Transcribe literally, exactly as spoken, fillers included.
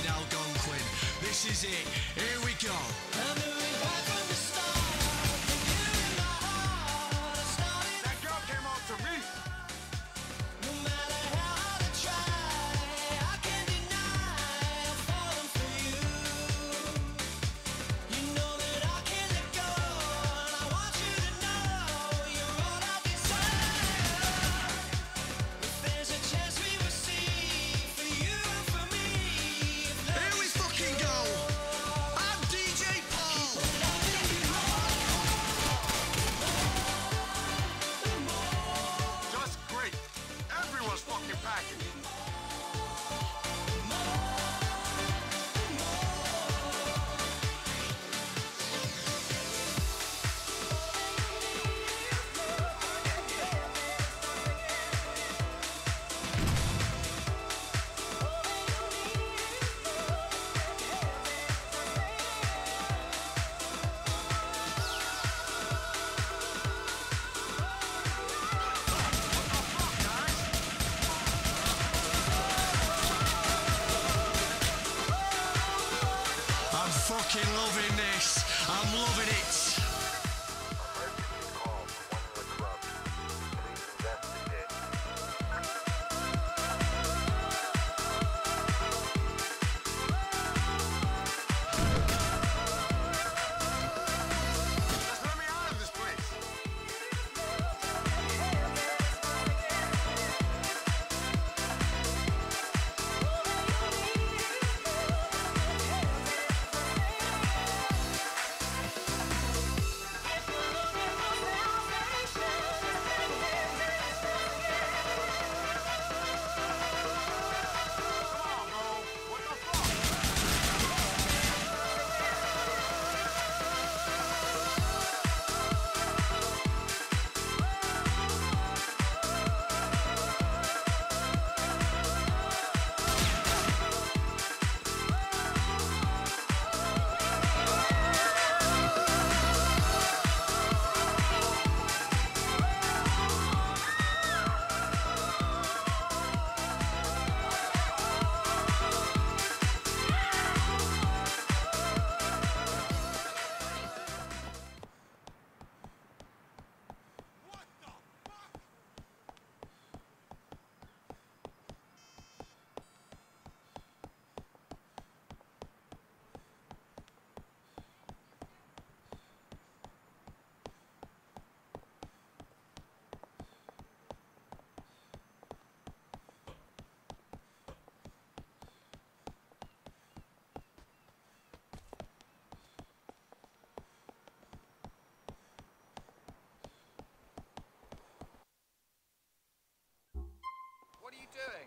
in Algonquin. This is it. Here we go. I'm moving back from the start. With you in my heart, I started. That girl came out to me. No matter how hard I try, I can't deny I'm falling for you. You know that I can't let go, and I want you to know you're all I desire. If there's a chance we will see for you and for me. Here we fucking go. I'm D J Paul. Just great. Everyone's fucking packing. I'm fucking loving this. I'm loving it. Doing?